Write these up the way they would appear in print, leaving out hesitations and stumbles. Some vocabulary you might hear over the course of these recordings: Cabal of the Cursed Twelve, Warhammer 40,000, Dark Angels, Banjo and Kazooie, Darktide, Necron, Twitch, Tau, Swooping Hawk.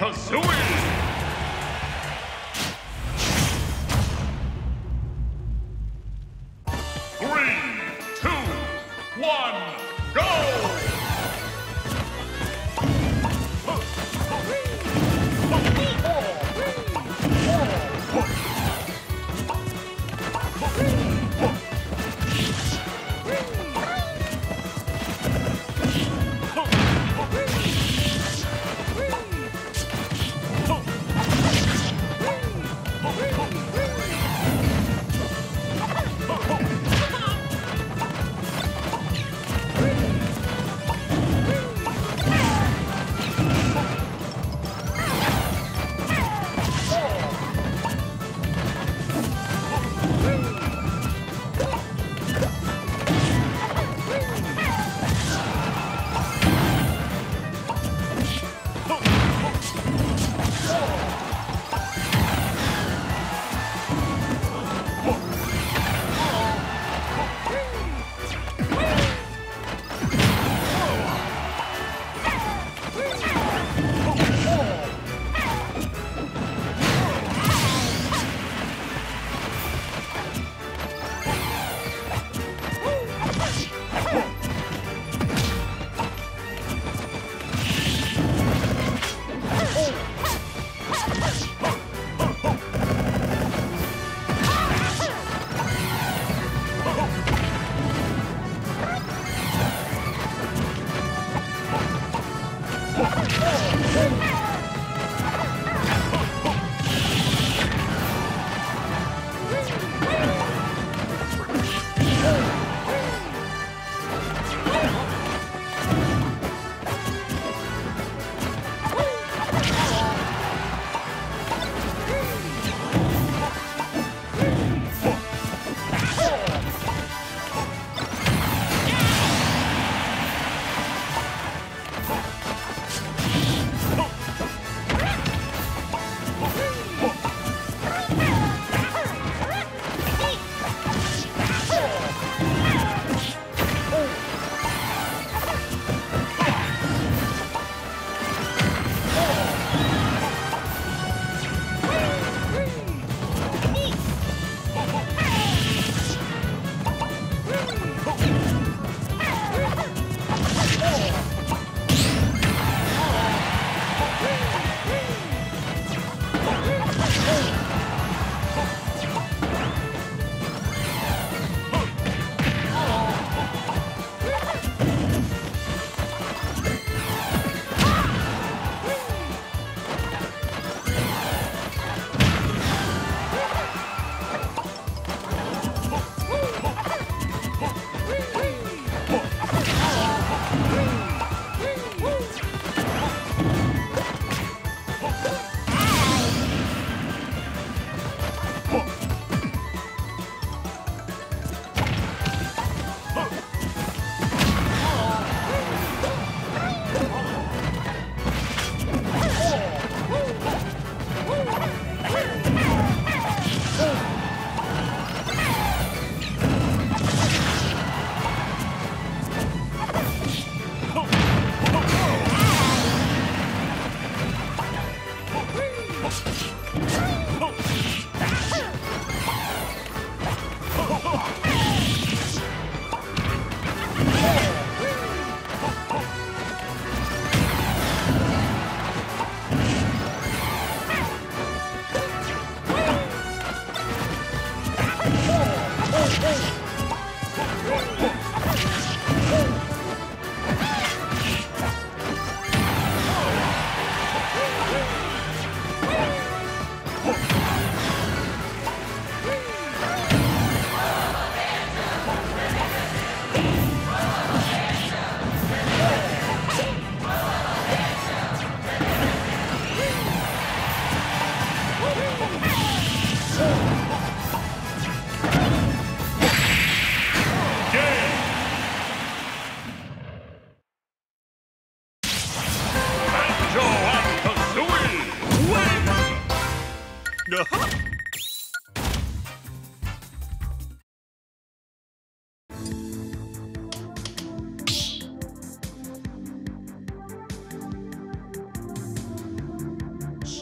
Kazooie!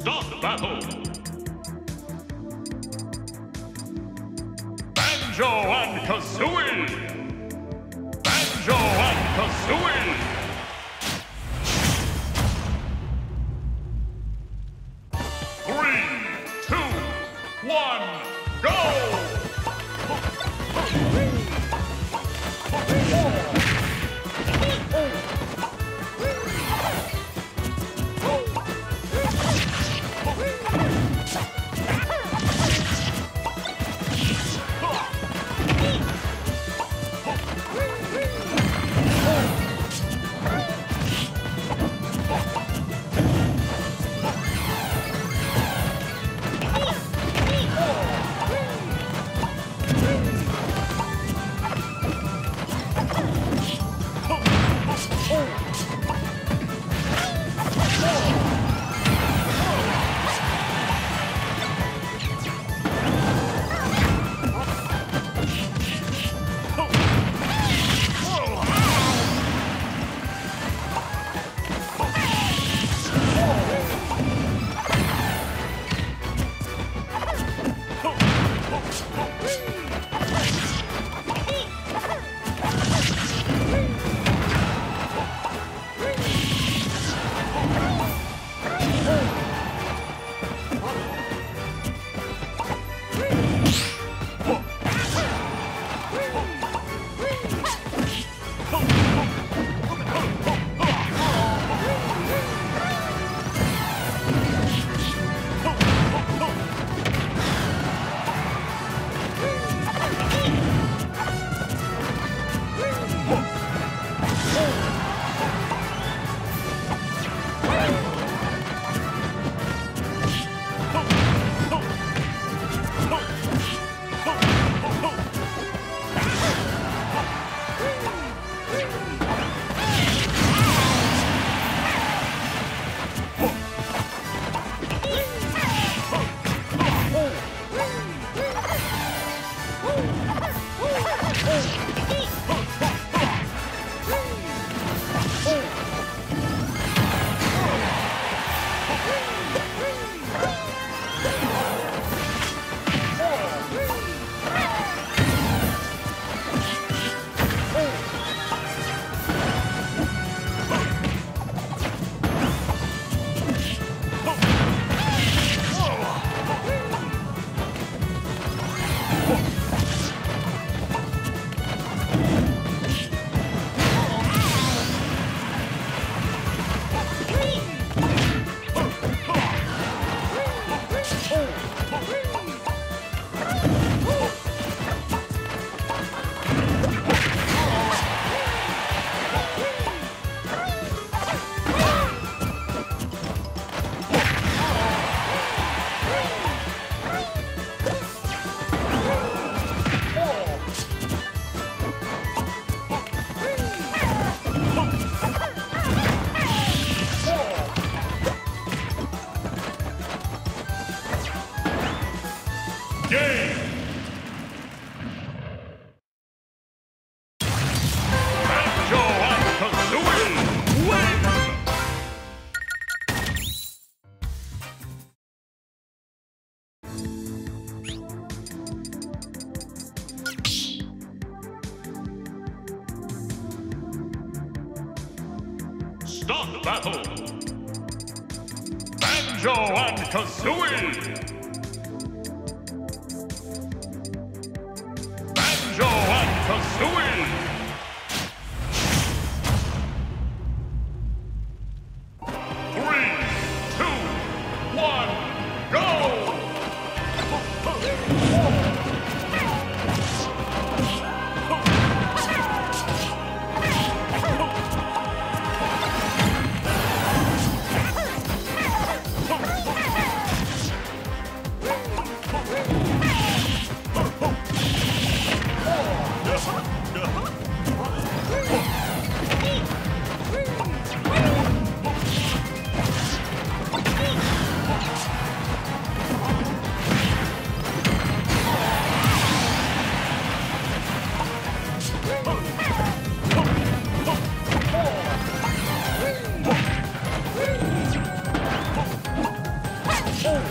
Start battle! Banjo and Kazooie! Banjo and Kazooie! Start battle! Banjo and Kazooie! Banjo and Kazooie! Start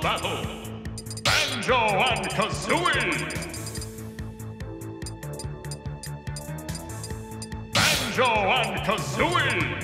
battle! Banjo and Kazooie! Banjo and Kazooie!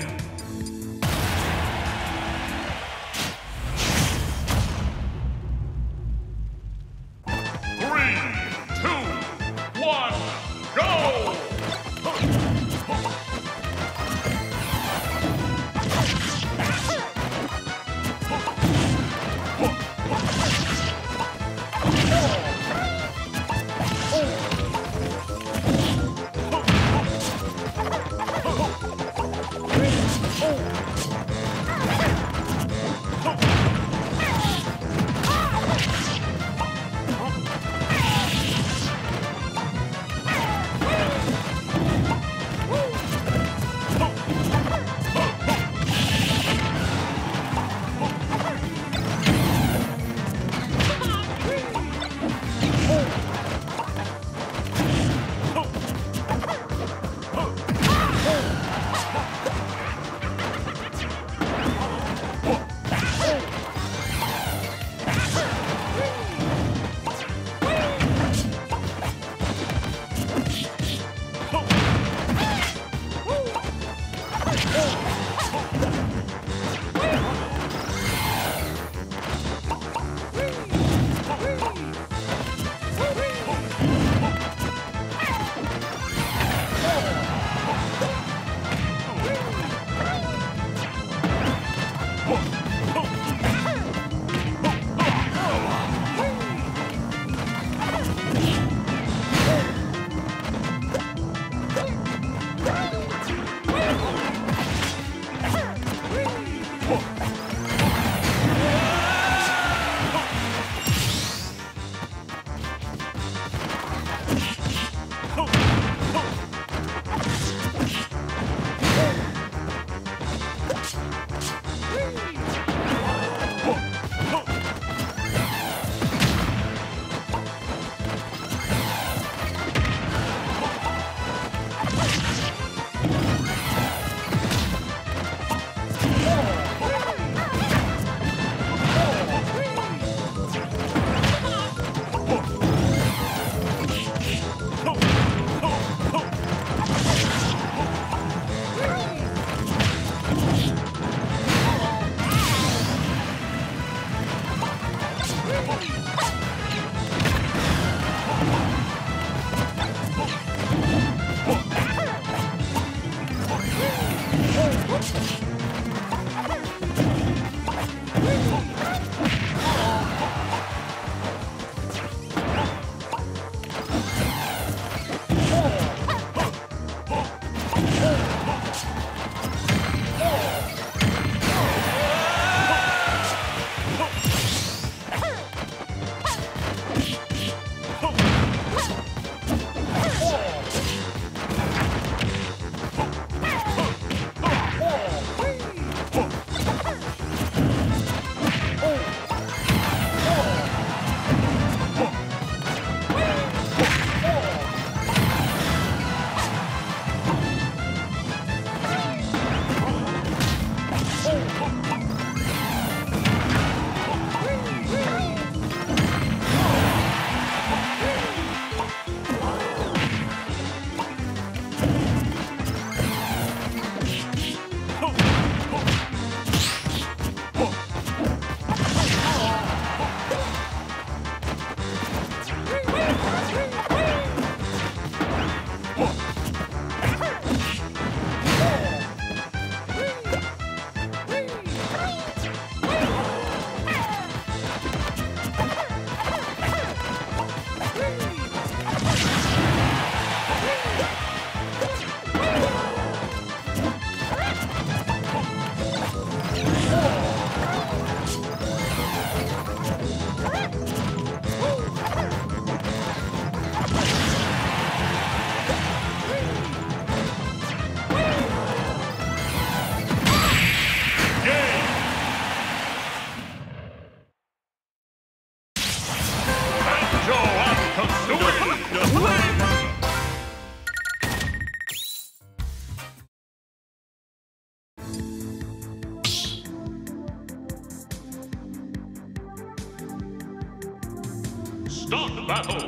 Start the battle!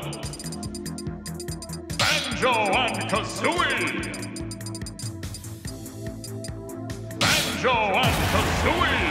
Banjo and Kazooie! Banjo and Kazooie!